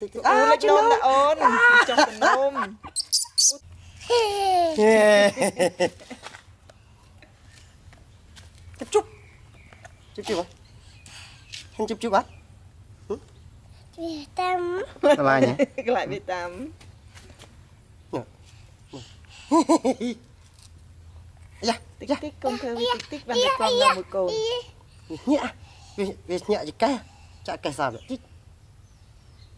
Lệch đồn đã ôn trong tình nôm. Chụp chụp chụp chụp anh chụp chụp á. Việt Nam. Lại nhỉ? Lại Việt Nam. Dạ, tích tích công thơ tích văn được con là một cồn. Nhẹ, vì nhẹ gì cái, chạy cái sao vậy? Tích.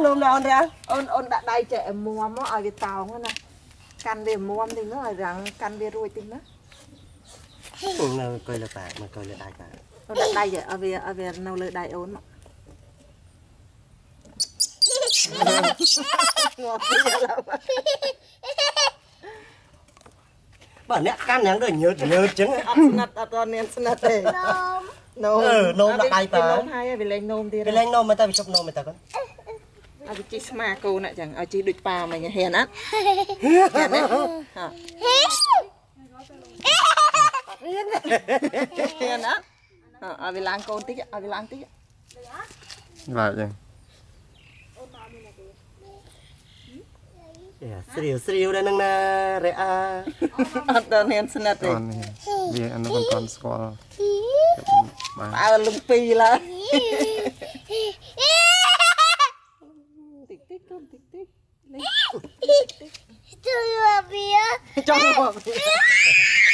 Nôm là ôn rẽ. Ôn đã đầy trẻ muộm ở cái tàu nữa nè. Căn về muộm thì nó ở rằng căn về ruồi tính đó. Nó coi là bạc mà coi là đầy cả. Ôn đã đầy vậy ở về nâu lợi đầy ôn mà. Ngọt quá lắm. Bà nét can nhắn rồi nhớ chứng. Nôm đã đầy tớ. Vì lên nôm thì lên nôm mà ta bị sốc nôm mà ta có. Ở cái chiếc mà cô nè chẳng. Ở chiếc địch bà mà hèn á. Hèn á. Hèn á. Ở vì làng cô tích á. Ở vì làng tích á. Vậy vậy. Serius dah neng na rea atau yang senat ni dia anak anak sekolah awal lumpi lah tik tik tik tik itu apa ya?